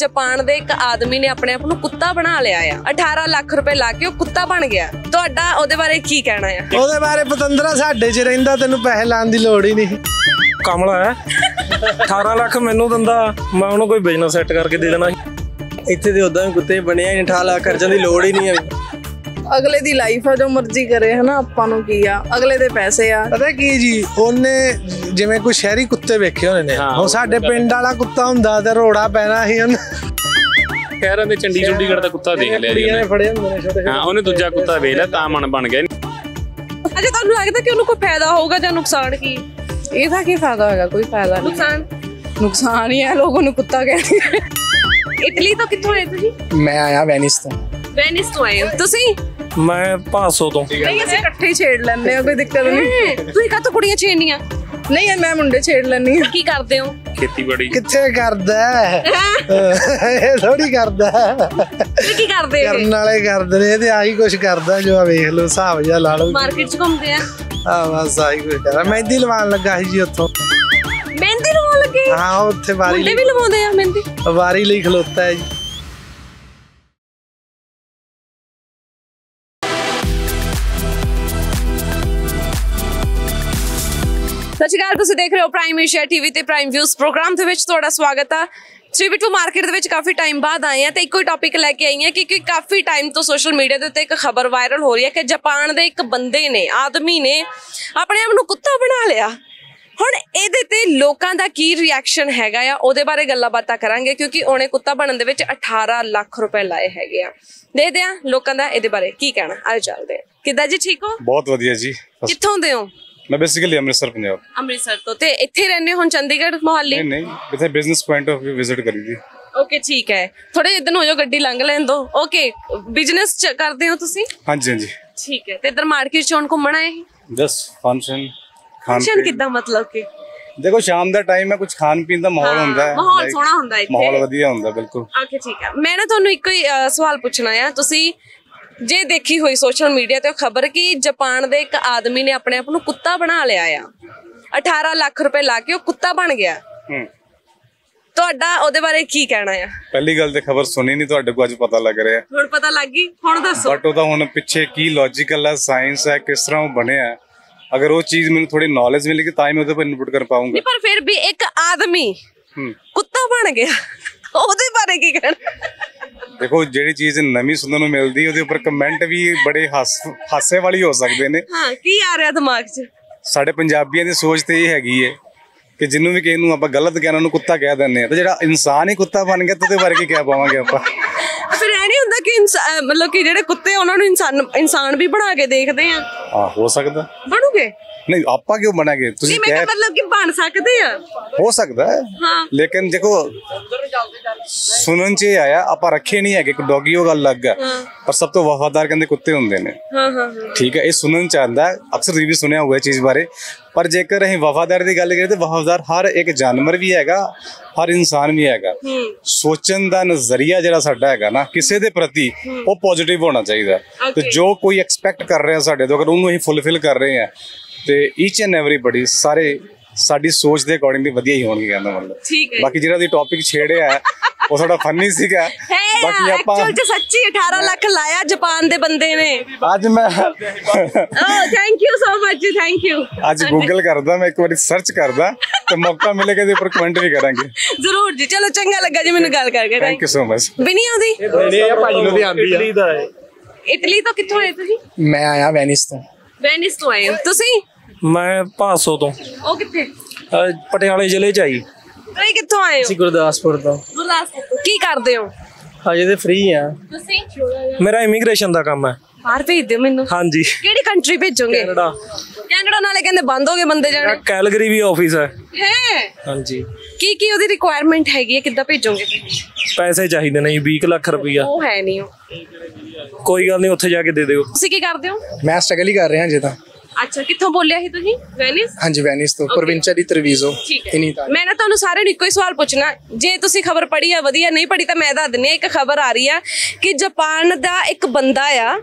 Japan दे एक आदमी ने अपने आप को कुत्ता बना लिया है। 18 लाख रुपए ला के कुत्ता बन गया। तो ओदे बारे की कहना है? ओदे बारे पतंदरा साडे च रहिंदा, तेनू पैसे लाने दी लोड़ ही नहीं। कमला है 18 लाख मैनू दिंदा, मैं उन्होंने कोई बिजनेस सैट करके दे देना। इत्थे दे ओदां कुत्ते बने आ, 18 लाख खर्चण दी लोड़ ही नहीं है। अगले दी लाइफ है, जो मर्जी करे है ना, आपां नू की आ, अगले दे पैसे आ। पता की जी, ओने जिवें कोई शहरी कुत्ते वेखे होने ने, हुण साडे पिंड वाला कुत्ता हुंदा ते रोड़ा पैना ही उन्हें। शहरां दे चंडी चंडीगढ़ दा कुत्ता देख लिया जी उन्हें, हां उन्हें दूजा कुत्ता वेच लिया तां मन बन गया। अच्छा, तुहानूं लगदा कि उन्हें कोई फायदा होगा जां नुकसान? की इहदा की फायदा होगा? कोई फायदा नहीं, नुकसान नुकसान ही है। लोगों ने कुत्ता कहते हैं। इटली तो कित्थों आए तुसीं? मैं आया वेनिस तो। वेनिस तो आए हो तुसीं? मैं पासो तो। नहीं असीं इकट्ठे छेड़ लैंदे आ, कोई दिक्कत नहीं। तुसीं का तो कुड़ियां छेड़नियां नहीं है? मैं मुंडे छेड़ लैंदी आ। की करदे हो? खेतीबाड़ी। किथे करदा ए, थोड़ी करदा ए। की करदे? करन वाले करदे ने, ते आही कुछ करदा जो वेख लो, हिसाब जा ला लो। मार्केट च घुमदे आ। हां बस आही कुछ करा। मेहंदी लवान लगा ही जी उत्थों। मेहंदी लवान लगे? हां उत्थे बारी मुंडे भी लवाउंदे आ मेहंदी। बारी लई खलोता है जी। सचकाल तुसीं देख रहे हो प्राइम एशिया टीवी ते प्राइम व्यूज प्रोग्राम दे विच तुहाडा स्वागत आ। थ्रीबिट मार्केट दे विच काफ़ी टाइम बाद आए हैं तो एक कोई टॉपिक लैके आई हैं, क्योंकि काफ़ी टाइम तो सोशल मीडिया के उत्ते एक खबर वायरल हो रही है कि जापान दे एक बंदे ने, आदमी ने अपने आप नूं कुत्ता बना लिया। हुण इहदे ते लोकां दा की रिएक्शन हैगा आ, उहदे बारे गल्लां बातां करांगे, क्योंकि उहने कुत्ता बनन दे विच 18 लाख रुपए लाए हैगे आ। देखदे आ लोकां दा इहदे बारे की कहना। आ चलदे आ। किद्दां जी, ठीक हो? बहुत वधिया जी। कित्थों दे हो? मैं बेसिकली अमृतसर, पंजाब। अमृतसर तो ते इथे रहने हो? चंडीगढ़ मोहाली? नहीं नहीं, इथे business point of view visit करी थी। ओके ठीक है, थोड़े इधर हो जाओ, गड्डी लंघ लें दो। ओके, बिजनेस करते हो तुसी? हां जी, हां जी। ठीक है, ते इधर मार्केट चोन घूमना है? बस फंक्शन फंक्शन किदा मतलब के देखो, शाम दा टाइम है, कुछ खान पीन दा माहौल हुंदा है। माहौल सोना हुंदा है, माहौल वधिया हुंदा। बिल्कुल। ओके ठीक है, मैं ना ਤੁਹਾਨੂੰ ਇੱਕ ਹੀ ਸਵਾਲ ਪੁੱਛਣਾ ਆ। ਤੁਸੀਂ जे देखी हुई सोशल मीडिया तो खबर कि जापान दे एक आदमी ने अपने आप को कुत्ता बना लिया है। 18 लाख रुपए ला के कुत्ता बन गया। तो ओदे बारे की कहना है? पहली गल ते खबर सुनी नहीं, तुहाडे को अज पता लग रहा है। हुण पता लग गई, हुण दसो बट ओदा हुण पिछे की लॉजिकल है, साइंस है, किस तरह वो बने है। अगर वो चीज मैंने थोड़ी नॉलेज मिलेगी तां मैं ओदे पर इनपुट कर पाऊंगा। पर फिर भी एक आदमी कुत्ता बन गया, ओदे बारे की कहना? देखो, जेडी चीज नवी सुनने को मिलती है, कमेंट भी बड़े हासे वाली हो सकते ने। हाँ, की आ रहा दिमाग च? साडे पंजाबियों की सोच तो यह हैगी है कि जिन्हों भी किसी आप गलत कहना उन्होंने कुत्ता कह दें, तो जो इंसान ही कुत्ता बन गया तो बारे की कह पावे आप? फिर ऐ नहीं होंदा कि मतलब कि जेडे कुत्ते उन्होंने इंसान भी बना के देखते हैं। हाँ, हो सकता बनूगे। नहीं, आपा क्यों बना के तुसी कह मतलब कि बन सकते हैं, हो सकता है। हाँ। लेकिन देखो, सुनन च आया आप रखे नहीं है कि डॉगी वो गल अलग है। हाँ। पर सब तो वफादार कहते कुत्ते होंगे ने। हाँ हाँ हाँ। ठीक है, ये सुनन च आंदा है, अक्सर रिव्यू सुनिया हुआ चीज बारे। पर जेकर अं वफादार की गल करिए तो वफादार हर एक जानवर भी है, हर इंसान भी है। सोचन का नजरिया जो है ना, किसी के प्रति वो पॉजिटिव होना चाहिए। तो जो कोई एक्सपैक्ट कर रहे हैं साढ़े तो, अगर उन्होंने फुलफिल कर रहे हैं तो ईच एंड एवरीबॉडी सारे साड़ी सोच के अकॉर्डिंगली वधिया ही होणगे। कहना मतलब बाकी जिहड़ा दी टॉपिक छेड़े है वो थोड़ा फनी सीगा। बाकी आपा एक्चुअल सच्ची 18 लाख लाया जापान दे बंदे ने। आज मैं थैंक यू सो मच जी, थैंक यू। आज गूगल करदा मैं, एक बार सर्च करदा तो मौका मिलेगा तो ऊपर कमेंट भी करेंगे जरूर जी। चलो, चंगा लगा जी मैनू गल करके। Thank you so much. बिनी आउंदी ये भाई नु भी आंदी है। इटली दा है। इटली तो कित्थों आए तुसी? मैं आया वेनिस तो। वेनिस तो आए हो तुसी? मैं पासो तो। ओ किथे? पटियाले जिले च आई। तुसीं कित्थों आए हो? असीं गुरदासपुर तो। गुरदासपुर। की करदे हो? अजे ते फ्री आ। तुसीं? मेरा इमीग्रेशन दा काम है। बाहर भेज दिओ मैनू। हां जी। केड़ी कंट्री भेजोगे? कनाडा। कनाडा नाले कहंदे बंद हो गए बंदे जाने। कैलगरी भी ऑफिस है। हैं? हां जी। की ओदी रिक्वायरमेंट हैगी है? किद्दां भेजोगे? पैसे चाहिदे ने 20 लाख रुपया। ओ है नहीं ओ। कोई गल नहीं, उत्थे जाके दे दिओ। तुसीं की करदे हो? मैं स्ट्रगल ही कर रिहा अजे तां। अच्छा, कित्थों बोलिया ही तुसीं? वेनिस? हां जी, वेनिस तो। प्रोविंशिया दी त्रिवीज़ो इनी ता। मैं ना ਤੁਹਾਨੂੰ ਸਾਰੇ ਨੂੰ ਇੱਕੋ ਹੀ ਸਵਾਲ ਪੁੱਛਣਾ, ਜੇ ਤੁਸੀਂ ਖਬਰ ਪੜ੍ਹੀ ਆ ਵਧੀਆ, ਨਹੀਂ ਪੜ੍ਹੀ ਤਾਂ ਮੈਂ ਦੱਸ ਦਿੰਨੀ ਆ। ਇੱਕ ਖਬਰ ਆ ਰਹੀ ਆ ਕਿ ਜਾਪਾਨ ਦਾ ਇੱਕ ਬੰਦਾ ਆ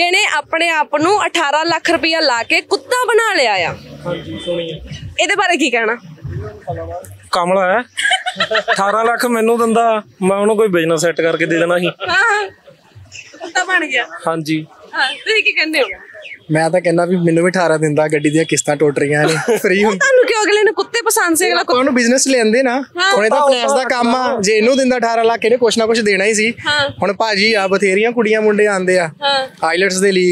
ਜਿਹਨੇ ਆਪਣੇ ਆਪ ਨੂੰ 18 ਲੱਖ ਰੁਪਇਆ ਲਾ ਕੇ ਕੁੱਤਾ ਬਣਾ ਲਿਆ ਆ। ਹਾਂਜੀ, ਸੁਣੀ ਆ। ਇਹਦੇ ਬਾਰੇ ਕੀ ਕਹਿਣਾ? ਕਮਲਾ ਹੈ 18 ਲੱਖ ਮੈਨੂੰ ਦਿੰਦਾ, ਮੈਂ ਉਹਨੂੰ ਕੋਈ ਬਿਜ਼ਨਸ ਸੈੱਟ ਕਰਕੇ ਦੇ ਦੇਣਾ ਸੀ। ਤਾਂ ਬਣ ਗਿਆ। ਹਾਂਜੀ ਹਾਂ, ਤੁਸੀਂ ਕੀ ਕਹਿੰਦੇ ਹੋ? मैं तो कहना भी मैनू भी 18 दिन गड्डी दी किस्तां टूट रही ने फ्री हुंदी। तानू क्यों अगले ने कुत्ते पसंद से अगला कोनू बिजनेस लेंदे ना हुणे दा फाइनेंस दा काम आ। जे इनू दिंदा 18 लाख इहने कुछ ना कुछ देना ही सी। हुण भाजी आ बथेरियां कुड़ियां मुंडे आंदे आ आइलेट्स दे लई,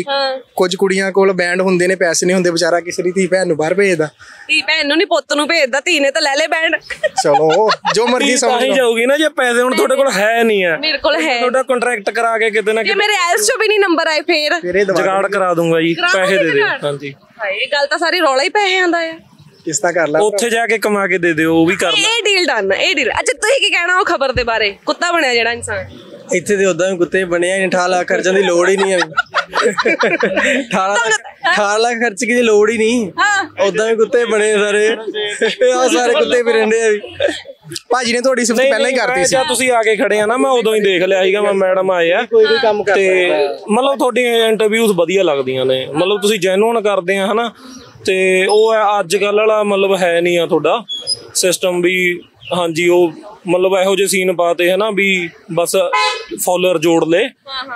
कुछ कुड़ियां कोल बैंड हुंदे ने, पैसे नहीं हुंदे, बेचारा किसी दी धी भैन नू बाहर भेजदा, धी भैन नू नहीं पुत्त नू भेजदा, धी ने तां लै लै बैंड। चलो जो मर्जी समझ आई जाऊगी ना। जे पैसे हुण तुहाडे कोल है नहीं है, मेरे कोल है, तुहाडा कॉन्ट्रैक्ट करा के किते ना किते मेरे एल्स चो भी नहीं नंबर आए फिर जुगाड़ करा दूंगा जी। ਪੈਸੇ ਦੇ ਦੇ। ਹਾਂਜੀ ਭਾਈ ਗੱਲ ਤਾਂ ਸਾਰੀ ਰੌਲਾ ਹੀ ਪੈਸੇ ਆਂਦਾ ਆ। ਕਿਸ ਤਾਂ ਕਰ ਲੈ ਉੱਥੇ ਜਾ ਕੇ ਕਮਾ ਕੇ ਦੇ ਦਿਓ, ਉਹ ਵੀ ਕਰ ਲੈ। ਇਹ ਡੀਲ ਡਨ, ਇਹ ਡੀਲ। ਅੱਛਾ ਤੁਸੀਂ ਕੀ ਕਹਿਣਾ ਉਹ ਖਬਰ ਦੇ ਬਾਰੇ? ਕੁੱਤਾ ਬਣਿਆ ਜਿਹੜਾ ਇਨਸਾਨ ਇੱਥੇ ਦੇ ਉਦਾਂ ਵੀ ਕੁੱਤੇ ਬਣਿਆ ਹੀ ਨਹੀਂ। 18 ਲੱਖ ਖਰਚਣ ਦੀ ਲੋੜ ਹੀ ਨਹੀਂ ਹੈ। 18 ਲੱਖ ਖਰਚ ਕੀ ਦੀ ਲੋੜ ਹੀ ਨਹੀਂ, ਉਦਾਂ ਵੀ ਕੁੱਤੇ ਬਣੇ ਸਾਰੇ। ਆ ਸਾਰੇ ਕੁੱਤੇ ਵੀ ਰਹਿੰਦੇ ਆ ਵੀ। ਭਾਜੀ ਨੇ ਤੁਹਾਡੀ ਸਿਫਤ ਪਹਿਲਾਂ ਹੀ ਕਰਤੀ ਸੀ। ਤੁਸੀਂ ਆ ਕੇ ਖੜੇ ਆ ਨਾ, ਮੈਂ ਉਦੋਂ ਹੀ ਦੇਖ ਲਿਆ ਸੀਗਾ। ਮੈਂ ਮੈਡਮ ਆਏ ਆ ਕੋਈ ਕੰਮ ਕਰਦੇ ਤੇ ਮਤਲਬ ਤੁਹਾਡੀਆਂ ਇੰਟਰਵਿਊਜ਼ ਵਧੀਆ ਲੱਗਦੀਆਂ ਨੇ, ਮਤਲਬ ਤੁਸੀਂ ਜੈਨੂਨ ਕਰਦੇ ਆ ਹਨਾ। ਤੇ ਉਹ ਅੱਜ ਕੱਲ ਵਾਲਾ ਮਤਲਬ ਹੈ ਨਹੀਂ ਆ ਤੁਹਾਡਾ ਸਿਸਟਮ ਵੀ। ਹਾਂਜੀ ਉਹ ਮਤਲਬ ਇਹੋ ਜਿਹੇ ਸੀਨ ਪਾਤੇ ਹਨਾ ਵੀ ਬਸ ਫੋਲੋਅਰ ਜੋੜ ਲੇ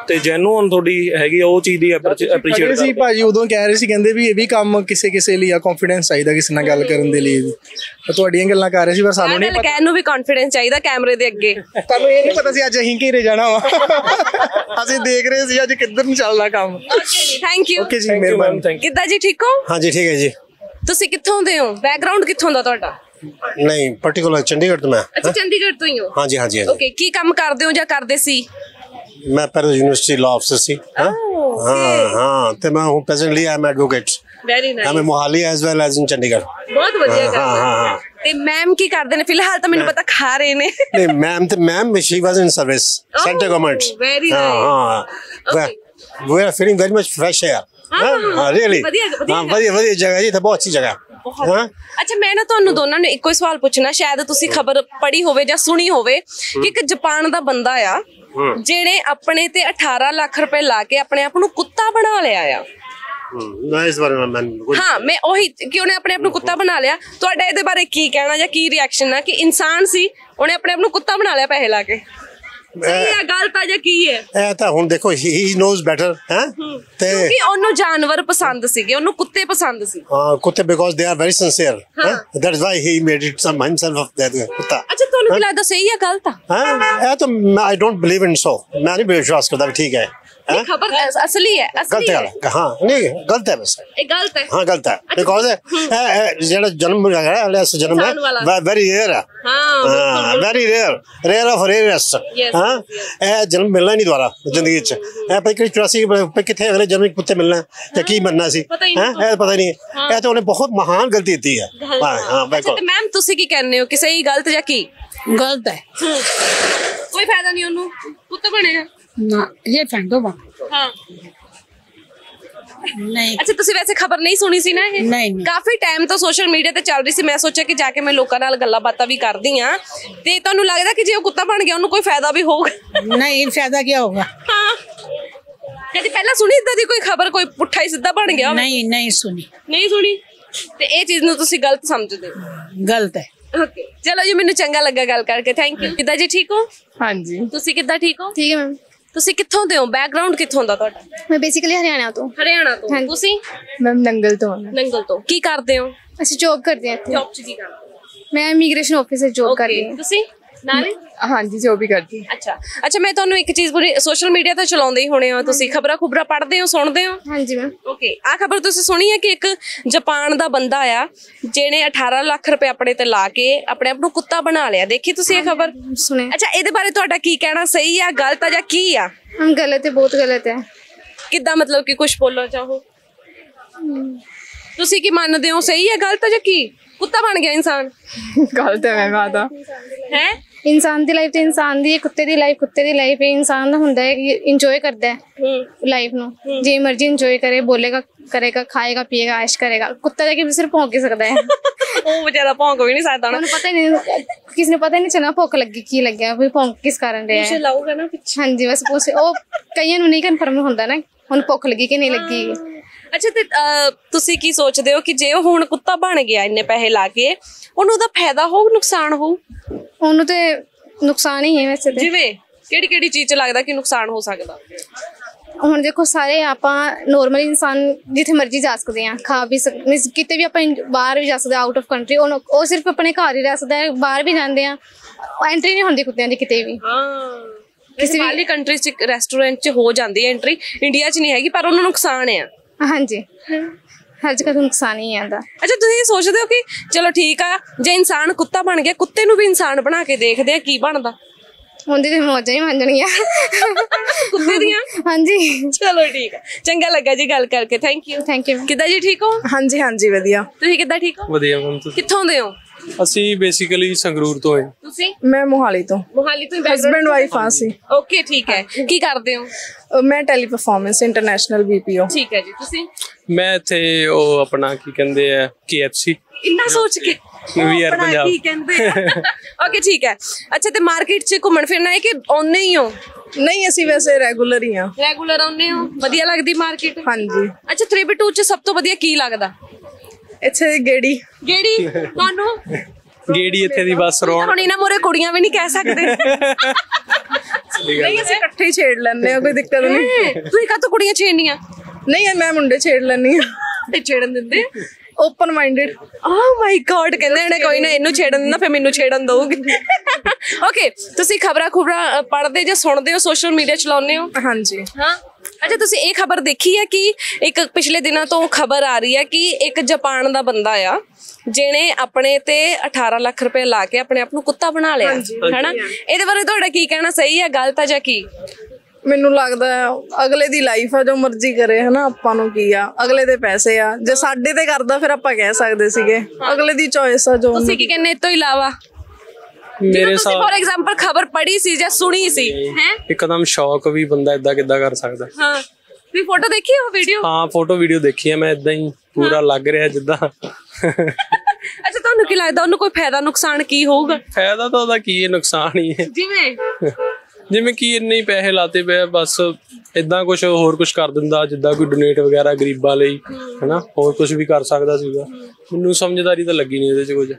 ਤੇ ਜੈਨੂਨ ਤੁਹਾਡੀ ਹੈਗੀ ਉਹ ਚੀਜ਼ ਦੀ ਐਪਰੀਸ਼ੀਏਟ ਸੀ। ਭਾਜੀ ਉਦੋਂ ਕਹਿ ਰਹੇ ਸੀ ਕਹਿੰਦੇ ਵੀ ਇਹ ਵੀ ਕੰਮ ਕਿਸੇ ਕਿਸੇ ਲਈ ਆ ਕੰਫੀਡੈਂਸ ਚਾਹੀਦਾ ਕਿਸੇ ਨਾਲ ਗੱਲ ਕਰਨ ਦੇ ਲਈ। ਤੁਹਾਡੀਆਂ ਗੱਲਾਂ ਕਰ ਰਹੇ ਸੀ ਪਰ ਸਾਨੂੰ ਨਹੀਂ ਪਤਾ ਕਿ ਇਹਨੂੰ ਵੀ ਕੰਫੀਡੈਂਸ ਚਾਹੀਦਾ ਕੈਮਰੇ ਦੇ ਅੱਗੇ। ਤੁਹਾਨੂੰ ਇਹ ਨਹੀਂ ਪਤਾ ਸੀ ਅੱਜ ਅਸੀਂ ਘੇਰੇ ਜਾਣਾ ਵਾ। ਅਸੀਂ ਦੇਖ ਰਹੇ ਸੀ ਅੱਜ ਕਿੱਧਰ ਨੂੰ ਚੱਲਦਾ ਕੰਮ। Thank you. ਓਕੇ ਜੀ ਮਿਹਰਬਾਨੀ। ਕਿੱਦਾਂ ਜੀ ਠੀਕ ਹੋ? ਹਾਂਜੀ ਠੀਕ ਹੈ ਜੀ। ਤੁਸੀਂ ਕਿੱਥੋਂ ਦੇ ਹੋ? ਬੈਕਗ੍ਰਾਉਂਡ ਕਿੱਥੋਂ ਦਾ ਤੁਹਾਡਾ? नहीं पर्टिकुलर चंडीगढ़ तो मैं। अच्छा चंडीगढ़ तो ही हो? हाँ जी हाँ जी। ओके की काम करते हो या करते सी? मैं पहले यूनिवर्सिटी लॉ ऑफिसर सी। हां हां ते मैं हूं presently I am advocate. Very nice. मैं Mohali as well as in Chandigarh. बहुत बढ़िया काम। हां हां। ते मैम की करदे ने फिलहाल तो मैनू पता खा रहे ने। नहीं मैम ते ma'am she was in service central government. Very nice. हां हां। We are feeling very much fresh air. हां रियली हां बढ़िया बढ़िया जगह जी, तो बहुत अच्छी जगह। अच्छा मैं ना ਤੁਹਾਨੂੰ ਦੋਨਾਂ ਨੂੰ ਇੱਕੋ ਹੀ ਸਵਾਲ ਪੁੱਛਣਾ, ਸ਼ਾਇਦ ਤੁਸੀਂ ਖਬਰ ਪੜ੍ਹੀ ਹੋਵੇ ਜਾਂ ਸੁਣੀ ਹੋਵੇ ਕਿ ਇੱਕ ਜਾਪਾਨ ਦਾ ਬੰਦਾ ਆ ਜਿਹੜੇ ਆਪਣੇ ਤੇ 18 ਲੱਖ ਰੁਪਏ ਲਾ ਕੇ ਆਪਣੇ ਆਪ ਨੂੰ ਕੁੱਤਾ ਬਣਾ ਲਿਆ ਆ। ਮੈਂ ਇਸ ਬਾਰੇ ਮੈਂ ਹਾਂ ਮੈਂ ਉਹੀ ਕਿ ਉਹਨੇ ਆਪਣੇ ਆਪ ਨੂੰ ਕੁੱਤਾ ਬਣਾ ਲਿਆ। ਤੁਹਾਡਾ ਇਹਦੇ ਬਾਰੇ ਕੀ ਕਹਿਣਾ ਜਾਂ ਕੀ ਰਿਐਕਸ਼ਨ ਆ ਕਿ ਇਨਸਾਨ ਸੀ ਉਹਨੇ ਆਪਣੇ ਆਪ ਨੂੰ ਕੁੱਤਾ ਬਣਾ ਲਿਆ ਪੈਸੇ ਲਾ ਕੇ? ਇਹ ਗੱਲ ਤਾਂ ਜੇ ਕੀ ਹੈ ਇਹ ਤਾਂ ਹੁਣ ਦੇਖੋ ਹੀ ਨੋਜ਼ ਬੈਟਰ ਹੈ ਤੇ ਕਿਉਂਕਿ ਉਹਨੂੰ ਜਾਨਵਰ ਪਸੰਦ ਸੀਗੇ, ਉਹਨੂੰ ਕੁੱਤੇ ਪਸੰਦ ਸੀ। ਹਾਂ ਕੁੱਤੇ because they are very sincere that's why he made it some himself of that ਕੁੱਤਾ। ਅੱਛਾ ਤੁਹਾਨੂੰ ਕੀ ਲੱਗਦਾ ਸਹੀ ਹੈ ਗਲਤ ਆ? ਹਾਂ ਇਹ ਤਾਂ ਆਈ ਡੋਨਟ ਬਲੀਵ ਇਨ ਸੋ ਮੈਂ ਨਹੀਂ ਵਿਸ਼ਵਾਸ ਕਰਦਾ ਵੀ ਠੀਕ ਹੈ। ਇਹ ਖਬਰ ਅਸਲੀ ਹੈ? ਗਲਤ ਹੈ। ਹਾਂ ਨਹੀਂ ਗਲਤ ਹੈ ਬਸ ਇਹ ਗਲਤ ਹੈ। ਹਾਂ ਗਲਤ ਹੈ ਬਿਕੋਜ਼ ਜਿਹੜਾ ਜਨਮ ਜਿਹੜਾ ਅਲੈਸ ਜਨਮ ਹੈ ਵੈਰੀ ਰੇਅਰ ਹੈ। ਹਾਂ very rare rare of rares. ਹਾਂ ਇਹ ਜਨਮ ਮਿਲਣਾ ਨਹੀਂ ਦੁਬਾਰਾ ਜ਼ਿੰਦਗੀ ਚ। ਇਹ ਭਾਈ ਕਿ 84 ਕਿੱਥੇ ਅਗਲੇ ਜਨਮ ਇੱਕ ਕੁੱਤੇ ਮਿਲਣਾ ਤੇ ਕੀ ਬੰਨਾ ਸੀ ਹੈ ਇਹ ਪਤਾ ਨਹੀਂ। ਇਹ ਤਾਂ ਉਹਨੇ ਬਹੁਤ ਮਹਾਨ ਗਲਤੀ ਕੀਤੀ ਹੈ। ਹਾਂ ਹਾਂ ਬਿਲਕੁਲ। ਤੇ ਮੈਮ ਤੁਸੀਂ ਕੀ ਕਹਿੰਦੇ ਹੋ ਕਿ ਸਹੀ ਗਲਤ ਜਾਂ ਕੀ? ਗਲਤ ਹੈ। ਕੋਈ ਫਾਇਦਾ ਨਹੀਂ ਉਹਨੂੰ ਕੁੱਤਾ ਬਣੇਗਾ ना ये फेंको बाहर। हाँ नहीं। अच्छा तुसी वैसे खबर नहीं सुनी सी ना? नहीं, नहीं। काफी टाइम तो सोशल मीडिया ते चल रही सी। मैं सोचा कि जाके मैं लोकां नाल गल्लां बातां भी करदी हां ते तुहानू लगदा कि जे ओह कुत्ता बन गया ओहनू कोई फायदा भी होगा? नहीं फायदा क्या होगा। हां कदी पहला सुनी इदां दी कोई खबर कोई पुट्ठा ही सीधा बन गया? नहीं नहीं सुनी। नहीं सुनी ते ए चीज नू तुसी गलत समझदे हो? गलत है। ओके चलो जी मैनू चंगा लगा गल करके। Thank you. किदा जी ठीक हो? हां जी। तुसी किदा ठीक हो? ठीक है मैम। ਤੁਸੀਂ ਕਿੱਥੋਂ ਦੇ ਹੋ? ਬੈਕਗ੍ਰਾਉਂਡ ਕਿੱਥੋਂ ਦਾ ਤੁਹਾਡਾ? ਮੈਂ ਬੇਸਿਕਲੀ ਹਰਿਆਣਾ ਤੋਂ। ਹਰਿਆਣਾ ਤੋਂ? ਤੁਸੀਂ? ਮੈਂ ਨੰਗਲ ਤੋਂ। ਨੰਗਲ ਤੋਂ ਕੀ ਕਰਦੇ ਹੋ? ਅਸੀਂ ਜੌਬ ਕਰਦੇ ਹਾਂ। ਜੌਬ ਚ ਕੀ ਕਰਦੇ? ਮੈਂ ਇਮੀਗ੍ਰੇਸ਼ਨ ਆਫਿਸਰ ਜੌਬ ਕਰਦੀ ਹਾਂ। ਤੁਸੀਂ ਨਾਲੇ? ਹਾਂਜੀ ਜੌਬ ਵੀ ਕਰਦੀ। ਅੱਛਾ ਅੱਛਾ ਮੈਂ ਤੁਹਾਨੂੰ ਇੱਕ ਚੀਜ਼ ਬੋਲੀ, ਸੋਸ਼ਲ ਮੀਡੀਆ ਤਾਂ ਚਲਾਉਂਦੇ ਹੀ ਹੋਣੇ ਹੋ ਤੁਸੀਂ, ਖਬਰਾਂ ਖੁਬਰਾਂ ਪੜ੍ਹਦੇ ਹੋ ਸੁਣਦੇ ਹੋ? ਹਾਂਜੀ ਮੈਮ। ਓਕੇ ਆਹ ਖਬਰ ਤੁਸੀਂ ਸੁਣੀ ਹੈ ਕਿ ਇੱਕ ਜਾਪਾਨ ਦਾ ਬੰਦਾ ਆ ਜਿਹਨੇ 18 ਲੱਖ ਰੁਪਏ ਆਪਣੇ ਤੇ ਲਾ ਕੇ ਆਪਣੇ ਆਪ ਨੂੰ ਕੁੱਤਾ ਬਣਾ ਲਿਆ। ਦੇਖੀ ਤੁਸੀਂ ਇਹ ਖਬਰ? ਸੁਣੀ। ਅੱਛਾ ਇਹਦੇ ਬਾਰੇ ਤੁਹਾਡਾ ਕੀ ਕਹਿਣਾ, ਸਹੀ ਆ ਗਲਤ ਆ ਜਾਂ ਕੀ ਆ? ਹਮ ਗਲਤ ਹੈ, ਬਹੁਤ ਗਲਤ ਹੈ। ਕਿੱਦਾਂ ਮਤਲਬ ਕਿ ਕੁਝ ਬੋਲਣਾ ਚਾਹੋ? ਤੁਸੀਂ ਕੀ ਮੰਨਦੇ ਹੋ ਸਹੀ ਹੈ ਗਲਤ ਆ ਜਾਂ ਕੀ? ਕੁੱਤਾ ਬਣ ਗਿਆ ਇਨਸਾਨ। ਗਲਤ ਹੈ ਮੈਂ ਆਦਾ ਹੈ। इंसान की लाइफ तो इंसान की, कुत्ते की लाइफ कुत्ते की लाइफ है। इंसान होंदा है कि इंजॉय करता है लाइफ नू, जे मर्जी इंजॉय करे, बोलेगा करेगा, खाएगा पिएगा, ऐश करेगा। कुत्ता जाके सिर्फ भौंक ही सकता है। वो बेचारा भौंक भी नहीं सकता ना। पता ही नहीं, किसी ने पता ही नहीं चला भूख लगी की लगे, कोई भौंक किस कारण रहा है। हाँ जी बस पूछे वो कई नहीं कन्फर्म होंदा ना उन्हें भुख लगी कि नहीं लगी। अच्छा ते तुसी की सोचदे हो कि जे हुण कुत्ता बन गया इन्ने पैसे ला के, उहनूं दा फायदा होऊ नुकसान होऊ? ओनू ते नुकसान ही है वैसे जिवें केड़ी केड़ी चीज़ च लगदा कि नुकसान हो सकदा। हम देखो सारे आप नॉर्मल इंसान जिथे मर्जी जा सकते हैं, खा भी सकते, मीन कितने भी आप बाहर भी जा सकते, आउट ऑफ कंट्री और सिर्फ अपने घर ही रह सकता है, बाहर भी जाते हैं एंट्री नहीं होती कुत्तियां दी कितने भी। किसी वाली कंट्री च रेस्टोरेंट च हो जाती है एंट्री, इंडिया च नहीं हैगी पर उन्हें नुकसान है। हाँ जी, हर जगह नुकसान ही आता। अच्छा तुम ये सोचते हो कि चलो ठीक है जे इंसान कुत्ता बन गया, कुत्ते नूं भी इंसान बना के देखते हैं की बनता। मैं ਟੈਲੀ ਪਰਫਾਰਮੈਂਸ ਇੰਟਰਨੈਸ਼ਨਲ BPO ਠੀਕ ਹੈ ਜੀ। ਤੁਸੀਂ ਮੈਂ ਇੱਥੇ ਉਹ ਆਪਣਾ ਕੀ ਕਹਿੰਦੇ ਆ KFC ਇੰਨਾ ਸੋਚ ਕੇ ਵੀ ਯਾਰ ਪੰਜਾਬ ਕੀ ਕਹਿੰਦੇ ਓਕੇ ਠੀਕ ਹੈ। ਅੱਛਾ ਤੇ ਮਾਰਕੀਟ ਚ ਘੁੰਮਣ ਫਿਰਨਾ ਹੈ ਕਿ ਓਨੇ ਹੀ ਹੋ? ਨਹੀਂ ਅਸੀਂ ਵੈਸੇ ਰੈਗੂਲਰ ਹੀ ਆ। ਰੈਗੂਲਰ ਓਨੇ ਹੋ, ਵਧੀਆ ਲੱਗਦੀ ਮਾਰਕੀਟ? ਹਾਂਜੀ। ਅੱਛਾ 3x2 ਚ ਸਭ ਤੋਂ ਵਧੀਆ ਕੀ ਲੱਗਦਾ? ਇੱਥੇ ਗੇੜੀ। ਗੇੜੀ ਤੁਹਾਨੂੰ? ਗੇੜੀ ਇੱਥੇ ਦੀ ਬਸ ਰੋਣ ਹੁਣ ਇਹਨਾਂ ਮੋਰੇ ਕੁੜੀਆਂ ਵੀ ਨਹੀਂ ਕਹਿ ਸਕਦੇ। ਨਹੀਂ ਅਸੀਂ ਇਕੱਠੇ ਹੀ ਛੇੜ ਲੈਂਦੇ ਆ, ਕੋਈ ਦਿੱਕਤ ਨਹੀਂ। ਤੁਸੀਂ ਕਾਹ ਤੋਂ ਕੁੜੀਆਂ ਛੇੜਨੀਆਂ? ਨਹੀਂ ਮੈਂ ਮੁੰਡੇ ਛੇੜ ਲੈਂਦੀ ਆ। ਤੇ ਛੇੜਨ ਦਿੰਦੇ? Open minded. Oh my God कहंदे ने कोई ना इन्नू छेड़न ना फिर मेनू छेड़न दोगे। ओके तुसी खबरां खुबरां पढ़दे जे सुनदे हो, सोशल मीडिया चलाउंदे हो? हां जी हां। अच्छा तुसी एक खबर देखी है कि एक पिछले दिनों तो खबर आ रही है कि एक जापान दा बंदा आ जिने अपने ते 18 लाख रुपए ला के अपने आप नू कुत्ता बना लिया है ना। इहदे बारे तुहाडा की कहना सही है गलत है जां की? ਮੈਨੂੰ ਲੱਗਦਾ ਅਗਲੇ ਦੀ ਲਾਈਫ ਆ, ਜੋ ਮਰਜ਼ੀ ਕਰੇ ਹੈ ਨਾ, ਆਪਾਂ ਨੂੰ ਕੀ ਆ, ਅਗਲੇ ਦੇ ਪੈਸੇ ਆ, ਜੇ ਸਾਡੇ ਤੇ ਕਰਦਾ ਫਿਰ ਆਪਾਂ ਕਹਿ ਸਕਦੇ ਸੀਗੇ, ਅਗਲੇ ਦੀ ਚੋਇਸ ਆ। ਜੋ ਤੁਸੀਂ ਕੀ ਕਹਿੰਦੇ ਇਸ ਤੋਂ ਇਲਾਵਾ ਮੇਰੇ ਸਾਹ ਫੋਰ ਐਗਜ਼ਾਮਪਲ ਖਬਰ ਪੜੀ ਸੀ ਜਾਂ ਸੁਣੀ ਸੀ ਹੈ ਇੱਕਦਮ ਸ਼ੌਕ ਵੀ ਬੰਦਾ ਇਦਾਂ ਕਿੱਦਾਂ ਕਰ ਸਕਦਾ? ਹਾਂ ਤੁਸੀਂ ਫੋਟੋ ਦੇਖੀ ਉਹ ਵੀਡੀਓ? ਹਾਂ ਫੋਟੋ ਵੀਡੀਓ ਦੇਖੀ ਹੈ ਮੈਂ, ਇਦਾਂ ਹੀ ਪੂਰਾ ਲੱਗ ਰਿਹਾ ਜਿੱਦਾਂ। अच्छा ਤੁਹਾਨੂੰ ਕੀ ਲੱਗਦਾ ਉਹਨੂੰ ਕੋਈ ਫਾਇਦਾ ਨੁਕਸਾਨ ਕੀ ਹੋਊਗਾ? ਫਾਇਦਾ ਤਾਂ ਉਹਦਾ ਕੀ ਹੈ, ਨੁਕਸਾਨ ਹੀ ਹੈ। ਜਿਵੇਂ ਜਿਵੇਂ ਕਿ ਇੰਨੇ ਹੀ ਪੈਸੇ ਲਾਤੇ ਪਏ ਬਸ ਇਦਾਂ ਕੁਝ ਹੋਰ ਕੁਝ ਕਰ ਦਿੰਦਾ, ਜਿੱਦਾਂ ਕੋਈ ਡੋਨੇਟ ਵਗੈਰਾ ਗਰੀਬਾਂ ਲਈ ਹੈਨਾ, ਹੋਰ ਕੁਝ ਵੀ ਕਰ ਸਕਦਾ ਸੀਗਾ। ਮੈਨੂੰ ਸਮਝਦਾਰੀ ਤਾਂ ਲੱਗੀ ਨਹੀਂ ਇਹਦੇ ਚ ਕੁਝ।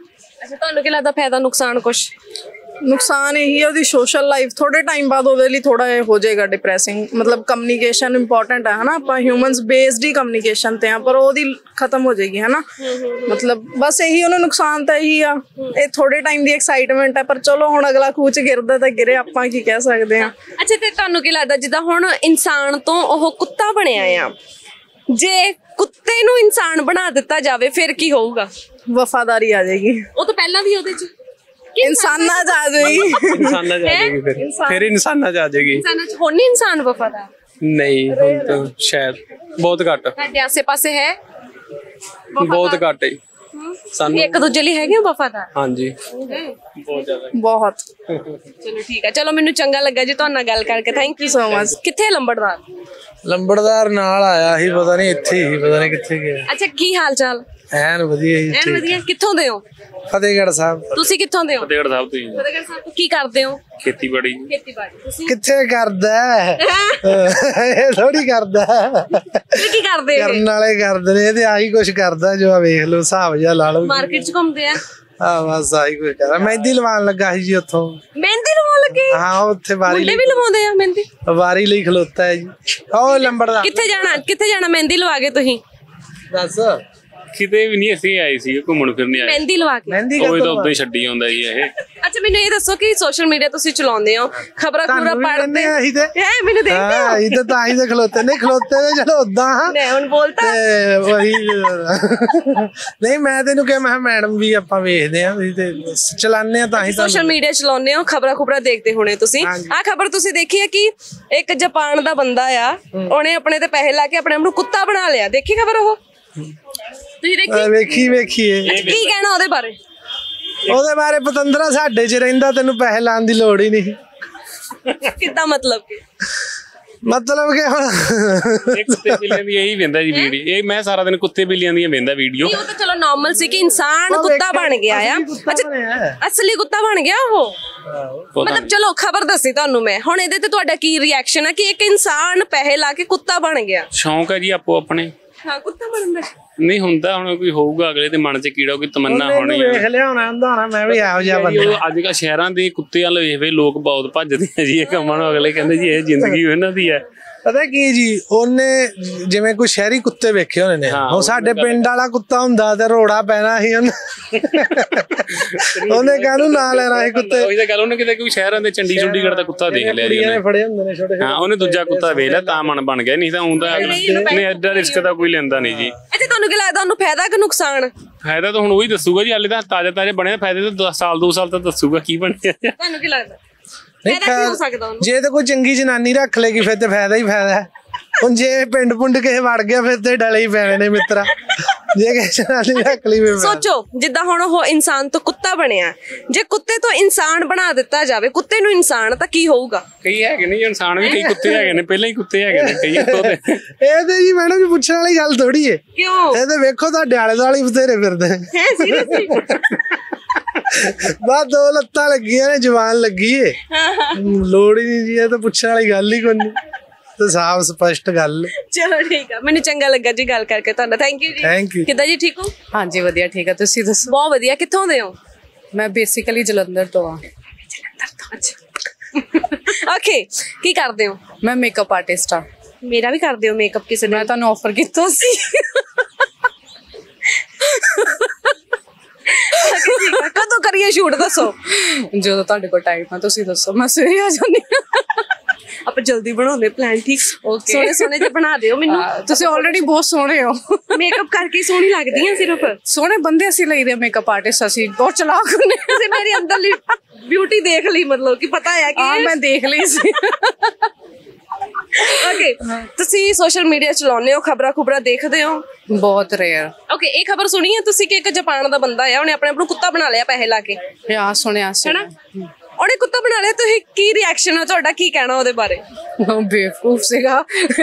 ਅੱਛਾ ਤੁਹਾਨੂੰ ਕੀ ਲੱਗਦਾ ਫਾਇਦਾ ਨੁਕਸਾਨ ਕੁਝ? ਨੁਕਸਾਨ ਇਹੀ ਹੈ ਉਹਦੀ ਸੋਸ਼ਲ ਲਾਈਫ ਥੋੜੇ ਟਾਈਮ ਬਾਅਦ ਉਹਦੇ ਲਈ ਥੋੜਾ ਇਹ ਹੋ ਜਾਏਗਾ ਡਿਪਰੈਸਿੰਗ, ਮਤਲਬ ਕਮਿਊਨੀਕੇਸ਼ਨ ਇੰਪੋਰਟੈਂਟ ਹੈ ਹੈਨਾ, ਆਪਾਂ ਹਿਊਮਨਸ ਬੇਸਡ ਹੀ ਕਮਿਊਨੀਕੇਸ਼ਨ ਤੇ ਆ, ਪਰ ਉਹਦੀ ਖਤਮ ਹੋ ਜਾਏਗੀ ਹੈਨਾ, ਮਤਲਬ ਬਸ ਇਹੀ ਉਹਨੂੰ ਨੁਕਸਾਨ ਤਾਂ ਇਹੀ ਆ। ਇਹ ਥੋੜੇ ਟਾਈਮ ਦੀ ਐਕਸਾਈਟਮੈਂਟ ਹੈ ਪਰ ਚਲੋ ਹੁਣ ਅਗਲਾ ਖੂਚ ਗਿਰਦਾ ਤਾਂ ਗਿਰੇ, ਆਪਾਂ ਕੀ ਕਹਿ ਸਕਦੇ ਆ। ਅੱਛਾ ਤੇ ਤੁਹਾਨੂੰ ਕੀ ਲੱਗਦਾ ਜਿੱਦਾਂ ਹੁਣ ਇਨਸਾਨ ਤੋਂ ਉਹ ਕੁੱਤਾ ਬਣਿਆ ਆ, ਜੇ ਕੁੱਤੇ ਨੂੰ ਇਨਸਾਨ ਬਣਾ ਦਿੱਤਾ ਜਾਵੇ ਫਿਰ ਕੀ ਹੋਊਗਾ? ਵਫਾਦਾਰੀ ਆ ਜਾਏਗੀ, ਉਹ ਤਾਂ ਪਹਿਲਾਂ ਵੀ ਉਹਦੇ ਚ इंसाना जा जाएगी फिर इंसाना जा जाएगी। इंसान वफादार नहीं तो शायद बहुत घट आसे पासे है, बहुत घट ही एक दूजे लिए है वफादार। हाँ जी बहुत ज्यादा बहुत। चलो ठीक है, चलो मैनू चंगा लगा जी तुहाडे नाल गल करके, थैंक यू सो मच। किथे लंबड़दार? लंबड़दार नाल आया ही पता नहीं इत्थे ही पता नहीं किथे गया। अच्छा की हाल चाल? ਐਨ ਵਧੀਆ ਜੀ। ਐਨ ਵਧੀਆ। ਕਿੱਥੋਂ ਦੇ ਹੋ? ਫਤਿਹਗੜ੍ਹ ਸਾਹਿਬ। ਤੁਸੀਂ ਕਿੱਥੋਂ ਦੇ ਹੋ? ਫਤਿਹਗੜ੍ਹ ਸਾਹਿਬ ਤੋਂ ਜੀ। ਫਤਿਹਗੜ੍ਹ ਸਾਹਿਬ ਕੀ ਕਰਦੇ ਹੋ? ਖੇਤੀਬਾੜੀ। ਖੇਤੀਬਾੜੀ ਤੁਸੀਂ ਕਿੱਥੇ ਕਰਦਾ ਇਹ ਥੋੜੀ ਕਰਦਾ ਕੀ ਕਰਦੇ ਕਰਨ ਵਾਲੇ ਕਰਦੇ ਨੇ, ਇਹ ਤੇ ਆਹੀ ਕੁਝ ਕਰਦਾ ਜੋ ਆ ਵੇਖ ਲਓ, ਹਿਸਾਬ ਜਿਹਾ ਲਾ ਲਓ। ਮਾਰਕੀਟ ਚ ਘੁੰਮਦੇ ਆ? ਹਾਂ ਬਸ ਆਹੀ ਕੁਝ ਕਰਦਾ। ਮਹਿੰਦੀ ਲਵਾਉਣ ਲੱਗਾ ਸੀ ਜੀ ਉੱਥੋਂ। ਮਹਿੰਦੀ ਲਵਾਉਣ ਲੱਗੇ? ਹਾਂ ਉੱਥੇ ਵਾਰੀ ਲਈ ਵੀ ਲਵਾਉਂਦੇ ਆ ਮਹਿੰਦੀ, ਵਾਰੀ ਲਈ ਖਲੋਤਾ ਹੈ ਜੀ। ਉਹ ਲੰਬੜਦਾ ਕਿੱਥੇ ਜਾਣਾ? ਕਿੱਥੇ ਜਾਣਾ ਮਹਿੰਦੀ ਲਵਾ ਕੇ ਤੁਸੀਂ ਦੱਸ? ਕਿਤੇ ਵੀ ਨਹੀਂ ਅਸੀਂ ਆਏ ਸੀ ਘੁੰਮਣ ਫਿਰਨੇ ਆਏ। ਮਹਿੰਦੀ ਲਵਾ ਕੇ? ਮਹਿੰਦੀ ਕਾ ਤੋਂ ਉਦੋਂ ਹੀ ਛੱਡੀ ਆਉਂਦਾ ਜੀ ਇਹ। ਅੱਛਾ ਮੈਨੂੰ ਇਹ ਦੱਸੋ ਕਿ ਸੋਸ਼ਲ ਮੀਡੀਆ ਤੁਸੀਂ ਚਲਾਉਂਦੇ ਹੋ, ਖਬਰਾਂ ਖੁਰਾ ਪੜ੍ਹਦੇ ਆ? ਅਸੀਂ ਤੇ ਐ ਮੈਨੂੰ ਦੇਖਦੇ ਆ ਇਹ ਤਾਂ ਆਹੀ ਦੇ ਖਲੋਤੇ ਨੇ, ਖਲੋਤੇ ਨੇ ਚਲੋ ਉਦਾਂ ਨਹੀਂ ਹੁਣ ਬੋਲਤਾ ਤੇ ਉਹੀ ਨਹੀਂ ਮੈਂ ਤੈਨੂੰ ਕਿਹਾ ਮੈਂ ਮੈਡਮ ਵੀ ਆਪਾਂ ਵੇਖਦੇ ਆ ਤੁਸੀਂ ਤੇ ਚਲਾਉਂਦੇ ਆ ਤਾਂ ਹੀ ਤਾਂ ਸੋਸ਼ਲ ਮੀਡੀਆ ਚਲਾਉਂਦੇ ਹੋ, ਖਬਰਾਂ ਖੁਰਾ ਦੇਖਦੇ ਹੋਣੇ ਤੁਸੀਂ। ਆ ਖਬਰ ਤੁਸੀਂ ਦੇਖੀ ਹੈ ਕਿ ਇੱਕ ਜਾਪਾਨ ਦਾ ਬੰਦਾ ਆ, ਉਹਨੇ ਆਪਣੇ ਤੇ ਪੈਸੇ ਲਾ ਕੇ ਆਪਣੇ ਆਪ ਨੂੰ ਕੁੱਤਾ ਬਣਾ ਲਿਆ, ਦੇਖੀ ਖਬਰ ਉਹ? असली कुत्ता बन गया मतलब चलो खबर दसी तुहानू मैं हुण इहदे ते तुहाडा की रिएक्शन है कि एक इंसान पैसे ला के कुत्ता बन गया? शौक है जी आपो अपने। हाँ कुत्ता बनना नहीं ਹੁੰਦਾ ਹੁਣ ਕੋਈ ਹੋਊਗਾ ਅਗਲੇ ਦੇ ਮਨ 'ਚ ਕੀੜਾ ਕੋਈ ਤਮੰਨਾ ਹੋਣੀ ਹੈ ਵੇਖ ਲਿਆ ਹੋਣਾ ਹੁੰਦਾ ਹੋਣਾ ਮੈਂ ਵੀ ਇਹੋ ਜਿਹਾ ਬੰਦਾ ਅੱਜ ਕੱਲ ਸ਼ਹਿਰਾਂ ਦੇ ਕੁੱਤੇ ਵਾਲ ਵੇਖਵੇ ਲੋਕ ਬਹੁਤ ਭੱਜਦੇ ਆ ਜੀ ਇਹ ਕੰਮਾਂ ਨੂੰ ਅਗਲੇ ਕਹਿੰਦੇ ਜੀ ਇਹ ਜ਼ਿੰਦਗੀ ਉਹਨਾਂ ਦੀ ਹੈ पता की जी ओने जिवें कोई शहरी कुत्ते वेखे होने ने हुण साडे पिंड वाला कुत्ता हुंदा ते रोड़ा पैना ही ओने कानू ना लेना ही कुत्ते ओही ते गल ओने किते कोई शहरां दे चंडी चंडीगढ़ दा कुत्ता देख लिया जी ओने फड़े हुंदे ने छोटे हां ओने दूजा कुत्ता वेख लिया तां मन बन गया नहीं तां हुंदा नहीं एडा रिस्क दा कोई लेंदा नहीं जी अच्छा तुहानू कि लगदा ओनू फायदा कि नुकसान फायदा तो हुण ओही दसूगा जी हल्ले तां ताज़े बने फायदे तो 10 साल 2 साल तां दसूगा की बने तुहानू कि लगदा जे तो कोई चंगी जनानी रख लेगी फिर तो फायदा ही फायदा है हुण जे पिंड पुंड किसे वड़ गया फिर तो डले ही पैने ने मित्रा जे किसे जनानी रख ली फिर सोचो जिद्दां हुण ओह इंसान तो कुत्ता बनिया जे कुत्ते तो इंसान बना दिता जावे कुत्ते नूं इंसान तां की होऊगा कई है कि नहीं इंसान भी कई कुत्ते हैगे ने पहले ही कुत्ते हैगे ने कई तोते ए ते जी मैडम जी पुछण वाली गल थोड़ी है क्यों ए ते वेखो तुहाडे आले दुआले बथेरे फिरदे हैं सीरियसली बस दो लत्तां लगियां ने जवान लगी है लोड़ ही नहीं जी ये तो पूछने वाली गल ही कोई नहीं तो साफ स्पष्ट गल चलो ठीक है मैंने चंगा लगा जी गल करके तुहाडा थैंक यू किदा जी ठीक हो हां जी वधिया ठीक है तुसीं दसो बहुत वधिया कित्थों दे हो मैं बेसिकली जलंधर तो हां जलंधर तो अच्छा ओके की करदे हो मैं मेकअप आर्टिस्ट हां मेरा भी करदे हो मेकअप किसे ने मैं तुहानू ऑफर कीता सी कदों करिए शूट दसो जो तुहाडे कोल टाइम है तुसीं दसो मैं सवेरे आ जांदी आप जल्दी बनाओ प्लान ठीक ओके सोने सोने ते बना दियो मैनू तुसीं ऑलरेडी बहुत सोहणे हो मेकअप करके सोहणी लगदी है सिर्फ सोहणे बंदे असीं लईदे आ मेकअप आर्टिस्ट असीं बहुत चलाक हुंदे तुसीं मेरी अंदरली ब्यूटी देख ली मतलब कि पता है कि हां मैं देख ली सी ओके तुसीं सोशल मीडिया चलाउने हो खबरां खुबरां देखदे हो बहुत रेयर ओके एक खबर सुनी है तुसीं कि एक जापान दा बंदा है उन्हें अपने आप नूं कुत्ता बना लिया पैसे लाके हां सुनिया है ना ਉਹਨੇ ਕੁੱਤਾ ਬਣਾ ਲਿਆ ਤੁਸੀਂ ਕੀ ਰਿਐਕਸ਼ਨ ਆ ਤੁਹਾਡਾ ਕੀ ਕਹਿਣਾ ਉਹਦੇ ਬਾਰੇ ਬੇਵਕੂਫ ਸੀਗਾ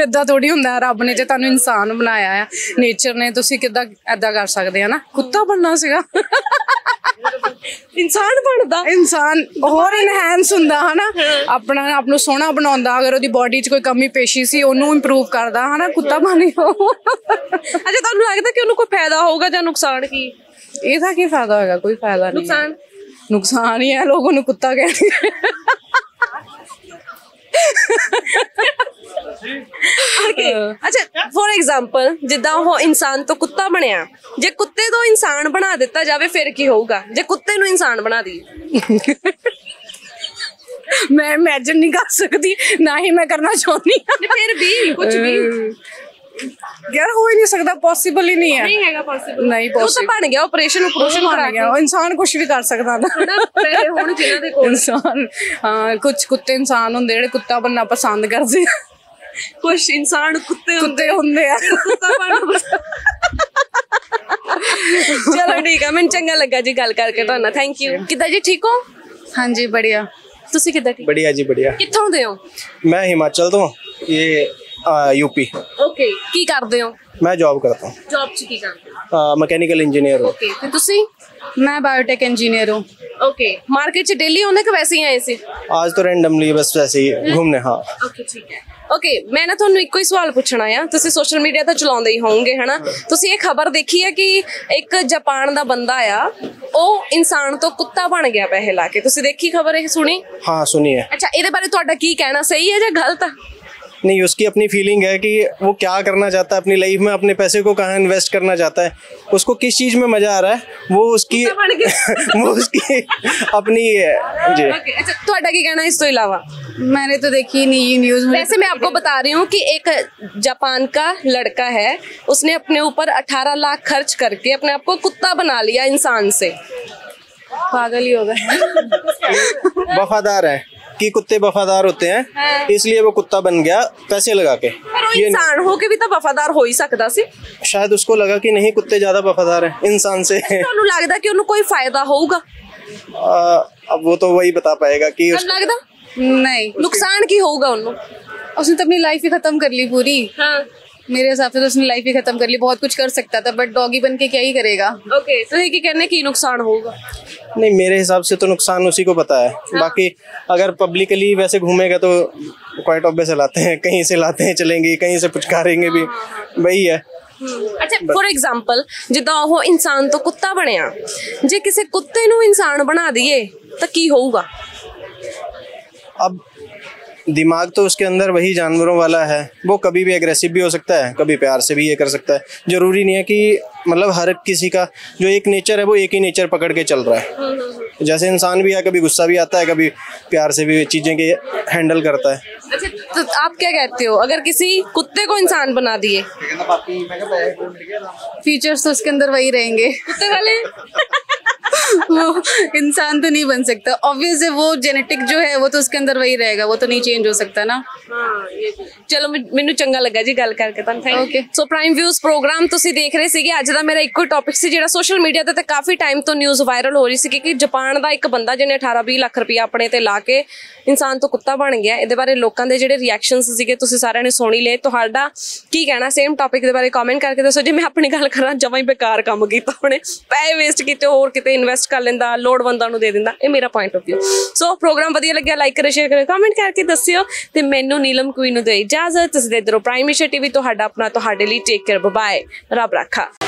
ਇਦਾਂ ਥੋੜੀ ਹੁੰਦਾ ਰੱਬ ਨੇ ਜੇ ਤੁਹਾਨੂੰ ਇਨਸਾਨ ਬਣਾਇਆ ਆ ਨੇਚਰ ਨੇ ਤੁਸੀਂ ਕਿਦਾਂ ਇਦਾਂ ਕਰ ਸਕਦੇ ਆ ਨਾ ਕੁੱਤਾ ਬਣਨਾ ਸੀਗਾ ਇਨਸਾਨ ਬਣਦਾ ਇਨਸਾਨ ਹੋਰ ਇਨਹੈਂਸ ਹੁੰਦਾ ਹਨਾ ਆਪਣਾ ਆਪ ਨੂੰ ਸੋਹਣਾ ਬਣਾਉਂਦਾ ਅਗਰ ਉਹਦੀ ਬਾਡੀ 'ਚ ਕੋਈ ਕਮੀ ਪੇਸ਼ੀ ਸੀ ਉਹਨੂੰ ਇੰਪਰੂਵ ਕਰਦਾ ਹਨਾ ਕੁੱਤਾ ਬਣੀ ਹੋ ਅੱਛਾ ਤੁਹਾਨੂੰ ਲੱਗਦਾ ਕਿ ਉਹਨੂੰ ਕੋਈ ਫਾਇਦਾ ਹੋਊਗਾ ਜਾਂ ਨੁਕਸਾਨ ਕੀ ਇਹਦਾ ਕੀ ਫਾਇਦਾ ਹੋਏਗਾ ਕੋਈ ਫਾਇਦਾ ਨਹੀਂ ਨੁਕਸਾਨ नुकसान ही है लोगों ने कुत्ता कहते हैं okay. अच्छा फॉर एग्जाम्पल जिदा वो इंसान तो कुत्ता बनया जे कुत्ते तो इंसान बना दिता जाए फिर की होगा जे कुत्ते नूं इंसान बना दिए मैं इमेजिन नहीं कर सकती ना ही मैं करना चाहती फिर भी कुछ भी यार हो ही नहीं सकता पॉसिबल ही नहीं है नहीं हैगा पॉसिबल नहीं पॉसिबल तो बन गया ऑपरेशन ऑपरेशन करा गया इंसान कुछ भी कर सकता ना पहले होने जिना दे कोल इंसान हां कुछ कुत्ते इंसान होंदे जेड़े कुत्ता बनना पसंद करदे कुछ इंसान कुत्ते होंदे आ कुत्ता बनना चलो ठीक है मैं चंगा लगा जी गल करके तुहानू थैंक यू किदा जी ठीक हो हां जी बढ़िया तुसी किदा ठीक बढ़िया जी बढ़िया कित्थों दे हो मैं हिमाचल तो ये यूपी ओके की करते हो मैं जॉब करता हूँ जॉब की करते हो मैकेनिकल इंजीनियर हूँ ओके तो तुसी मैं बायोटेक इंजीनियर हूँ ओके मार्केट से डेली होने के वैसे ही आए सी आज तो रैंडमली बस वैसे ही घूमने हाँ ओके ठीक है ओके मैं ना तुहानू इक्को ही सवाल पुछना है तुसी सोशल मीडिया तो चलाउंदे ही होवोगे है ना तुसी ये खबर देखी है कि एक जापान दा बंदा आ ओ इंसान तो कुत्ता बन गया पैसे लाके तुसी देखी खबर ये सुनी हाँ सुनी है अच्छा इहदे बारे तुहाडा की कहना सही है या गलत है नहीं उसकी अपनी फीलिंग है कि वो क्या करना चाहता है अपनी लाइफ में अपने पैसे को कहाँ इन्वेस्ट करना चाहता है उसको किस चीज़ में मज़ा आ रहा है वो उसकी वो उसकी अपनी जी अच्छा तो आटा की कहना है इस तो अलावा मैंने तो देखी नहीं न्यूज़ में वैसे मैं आपको बता रही हूँ कि एक जापान का लड़का है उसने अपने ऊपर 18 लाख खर्च करके अपने आप को कुत्ता बना लिया इंसान से पागल ही हो गए वफादार है कि कुत्ते वफादार होते हैं हाँ। इसलिए वो कुत्ता बन गया पैसे लगा के पर वो इंसान हो के भी तो वफादार हो ही सकता सी शायद उसको लगा कि नहीं कुत्ते ज्यादा वफादार है इंसान से तो लगता कि उन्हें कोई फायदा होगा अब वो तो वही बता पाएगा कि लगता नहीं नुकसान की होगा उन्होंने उसने तो अपनी लाइफ ही खत्म कर ली पूरी मेरे हिसाब से तो उसने लाइफ ही खत्म कर ली बहुत कुछ कर सकता था बट डॉगी बन के क्या ही करेगा ओके तो ये कहने की नुकसान होगा नहीं मेरे हिसाब से तो नुकसान उसी को पता है हाँ। बाकी अगर पब्लिकली वैसे घूमेगा तो क्वाइट ऑब्वियस लाते हैं कहीं से चलेंगे कहीं से पुचकारेंगे भी वही है अच्छा फॉर एग्जाम्पल जिदा वह इंसान तो कुत्ता बनया जे किसी कुत्ते नूं इंसान बना दिए तो की होगा? अब दिमाग तो उसके अंदर वही जानवरों वाला है, वो कभी भी एग्रेसिव भी हो सकता है, कभी प्यार से भी ये कर सकता है। ज़रूरी नहीं है कि मतलब हर किसी का जो एक नेचर है वो एक ही नेचर पकड़ के चल रहा है। जैसे इंसान भी है, कभी गुस्सा भी आता है, कभी प्यार से भी चीज़ें के हैंडल करता है। अच्छा तो आप क्या कहते हो अगर किसी कुत्ते को इंसान बना दिए फीचर्स तो उसके अंदर वही रहेंगे कुत्ते वाले वो इंसान तो नहीं बन सकता ऑब्वियसली, वो जेनेटिक जो है वो तो उसके अंदर वही रहेगा, वो तो नहीं चेंज हो सकता ना। हाँ, ये चलो मैनू चंगा लगा जी गल करके तुहानू। Thank you. So prime views program तुसीं देख रहे सीगे। अज दा मेरा इक्को टॉपिक सी जिहड़ा सोशल मीडिया ते काफ़ी टाइम तो न्यूज़ वायरल हो रही सी कि जापान दा एक बंदा जिहने 18-20 लाख रुपया अपने ते ला के इंसान तो कुत्ता बन गया। इहदे बारे लोकां दे जिहड़े रिएक्शनस सीगे तुसीं सारिआं ने सुणी लए। तुहाडा की कहना सेम टॉपिक दे बारे कमेंट करके दसो। जे मैं अपनी गल करां जमां ही बेकार काम कीता, हुणे पैसे वेस्ट कीते, होर किते इन्वेस्ट कर लेंदा, लोड़वंदां नूं दे दिंदा। इह मेरा point of view. So program वधिया लग्गिआ लाइक करो, शेयर करो, कमेंट करके दस्सिओ ते मैनूं नीलम क्वीन नूं दे इजाज़त। तुसीं देखदे रहो प्राइम टीवी। तुहाडा अपना, तुहाडे लई। टेक केयर, बाय, रब राखा।